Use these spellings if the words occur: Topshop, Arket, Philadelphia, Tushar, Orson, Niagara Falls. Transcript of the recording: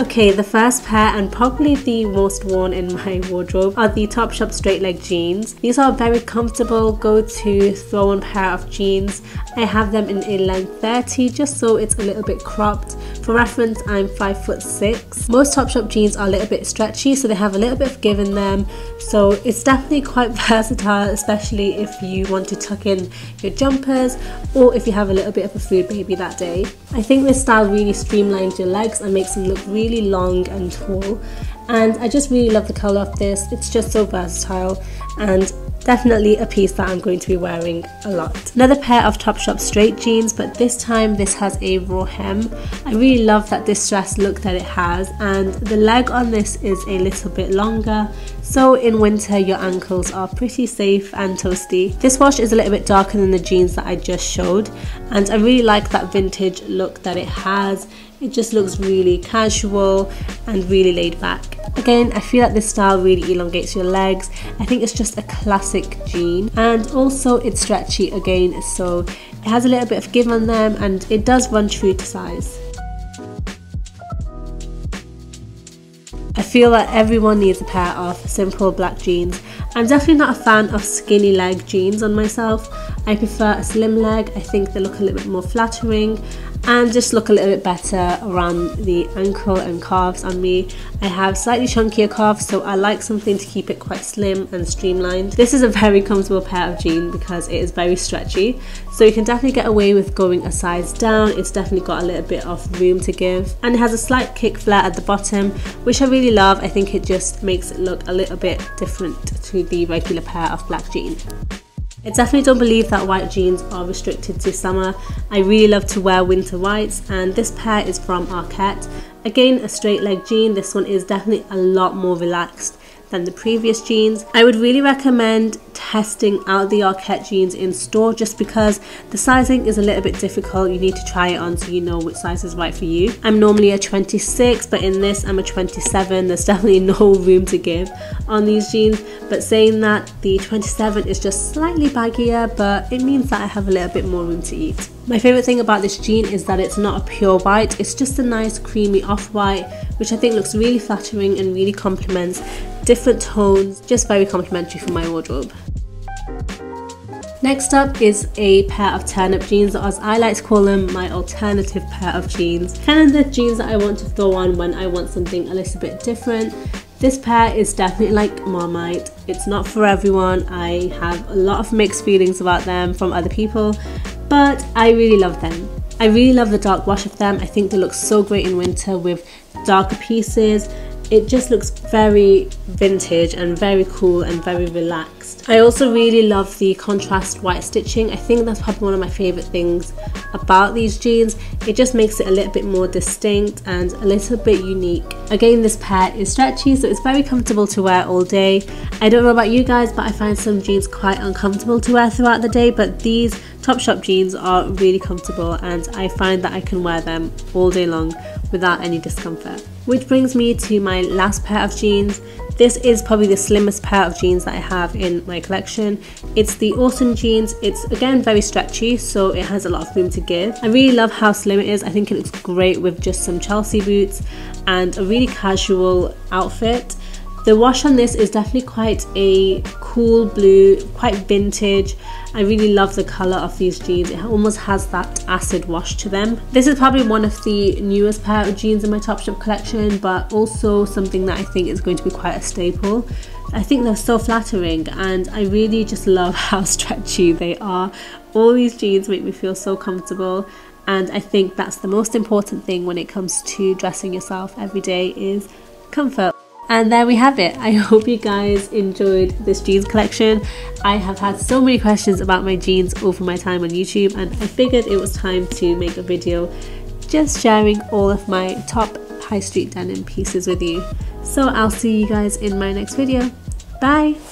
Okay, the first pair, and probably the most worn in my wardrobe, are the Topshop straight leg jeans. These are a very comfortable go-to throw-on pair of jeans. I have them in a length 30 just so it's a little bit cropped. For reference, I'm 5'6". Most Topshop jeans are a little bit stretchy, so they have a little bit of give in them, so it's definitely quite versatile, especially if you want to tuck in your jumpers or if you have a little bit of a food baby that day. I think this style really streamlines your legs and makes them look really long and tall, and I just really love the colour of this. It's just so versatile and definitely a piece that I'm going to be wearing a lot. Another pair of Topshop straight jeans, but this time this has a raw hem. I really love that distressed look that it has, and the leg on this is a little bit longer, so in winter your ankles are pretty safe and toasty. This wash is a little bit darker than the jeans that I just showed, and I really like that vintage look that it has. It just looks really casual and really laid back. Again, I feel like this style really elongates your legs. I think it's just a classic jean, and also it's stretchy again, so it has a little bit of give on them and it does run true to size. I feel that everyone needs a pair of simple black jeans. I'm definitely not a fan of skinny leg jeans on myself. I prefer a slim leg. I think they look a little bit more flattering and just look a little bit better around the ankle and calves on me. I have slightly chunkier calves, so I like something to keep it quite slim and streamlined. This is a very comfortable pair of jeans because it is very stretchy, so you can definitely get away with going a size down. It's definitely got a little bit of room to give, and it has a slight kick flare at the bottom, which I really love. I think it just makes it look a little bit different to the regular pair of black jeans. I definitely don't believe that white jeans are restricted to summer. I really love to wear winter whites, and this pair is from Arket. Again, a straight leg jean. This one is definitely a lot more relaxed than the previous jeans. I would really recommend testing out the Arket jeans in store, just because the sizing is a little bit difficult. You need to try it on so you know which size is right for you. I'm normally a 26, but in this I'm a 27. There's definitely no room to give on these jeans, but saying that, the 27 is just slightly baggier, but it means that I have a little bit more room to eat. My favourite thing about this jean is that it's not a pure white, it's just a nice creamy off-white, which I think looks really flattering and really complements different tones. Just very complimentary for my wardrobe. Next up is a pair of turnip jeans, or as I like to call them, my alternative pair of jeans. Kind of the jeans that I want to throw on when I want something a little bit different. This pair is definitely like Marmite. It's not for everyone. I have a lot of mixed feelings about them from other people, but I really love them. I really love the dark wash of them. I think they look so great in winter with darker pieces. It just looks very vintage and very cool and very relaxed. I also really love the contrast white stitching. I think that's probably one of my favourite things about these jeans. It just makes it a little bit more distinct and a little bit unique. Again, this pair is stretchy, so it's very comfortable to wear all day. I don't know about you guys, but I find some jeans quite uncomfortable to wear throughout the day, but these Topshop jeans are really comfortable and I find that I can wear them all day long without any discomfort. Which brings me to my last pair of jeans. This is probably the slimmest pair of jeans that I have in my collection. It's the Orson jeans. It's again very stretchy, so it has a lot of room to give. I really love how slim it is. I think it looks great with just some Chelsea boots and a really casual outfit. The wash on this is definitely quite a cool blue, quite vintage. I really love the colour of these jeans. It almost has that acid wash to them. This is probably one of the newest pair of jeans in my Topshop collection, but also something that I think is going to be quite a staple. I think they're so flattering and I really just love how stretchy they are. All these jeans make me feel so comfortable, and I think that's the most important thing when it comes to dressing yourself every day, is comfort. And there we have it. I hope you guys enjoyed this jeans collection. I have had so many questions about my jeans over my time on YouTube, and I figured it was time to make a video just sharing all of my top high street denim pieces with you. So I'll see you guys in my next video. Bye!